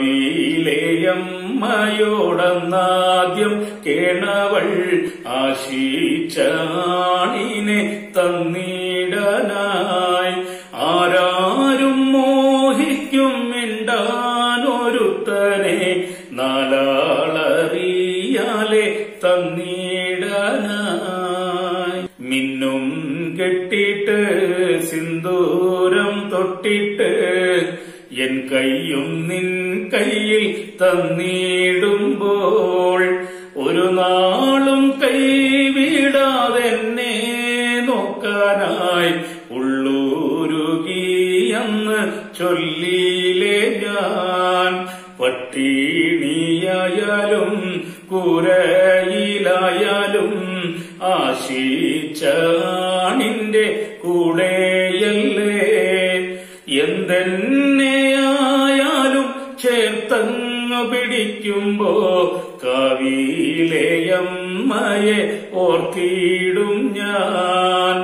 ഭാവിയിലേയമ്മയോടന്നാദ്യം കേണവൾ ആശിച്ചാണിനെ തന്നിടനായി ആരാരും മോഹിക്കും മിണ്ടാനൊരുത്തനെ നാലാളറിയാലെ തന്നിടനായി മിന്നും കെട്ടിട്ട് സിന്ദൂരം തൊട്ടിട്ട് എൻ കൈയും നിൻ കൈയിൽ തന്നിടുമ്പോൾ ഒരു നാളും കൈവിടാതെന്നെ നോക്കാനായി ഉള്ളൂരുകിയെന്ന് ചൊല്ലിയിലേ ഞാൻ പട്ടിണിയായാലും കൂരയിലായാലും ആശിച്ചാണിന്റെ കൂടെയല്ലേ എന്തെന്നെയായാലും ചേർത്തങ്ങു പിടിക്കുമ്പോ കാവിയിലെയമ്മയെ ഓർത്തിടും ഞാൻ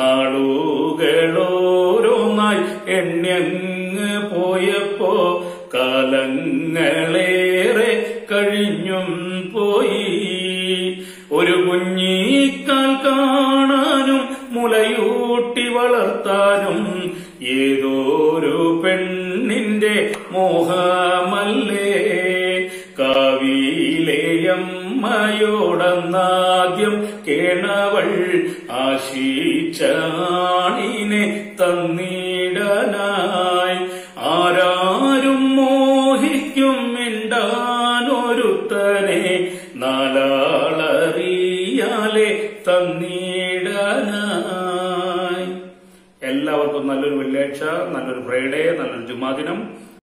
നാളുകളോരോന്നായി എണ്ണങ്ങ് പോയപ്പോ കാലങ്ങളേറെ കഴിഞ്ഞും പോയി ഒരു കുഞ്ഞിക്കാൽ കാണാനും മുലയൂട്ടി വളർത്താനും ഏതോരു പെണ്ണിന്റെ മോഹമല്ലേ കാവിയിലെയമ്മയോടന്നാദ്യം കേണവൾ ആശിച്ചാണിനെ തന്നിടനായി ആരാരും മോഹിക്കും മിണ്ടാനൊരുത്തനെ നാലാളറിയാലെ തന്നിടനായി. എല്ലാവർക്കും നല്ലൊരു വെള്ളിയാഴ്ച, നല്ലൊരു ഫ്രൈഡേ, നല്ലൊരു ജുമാദിനം.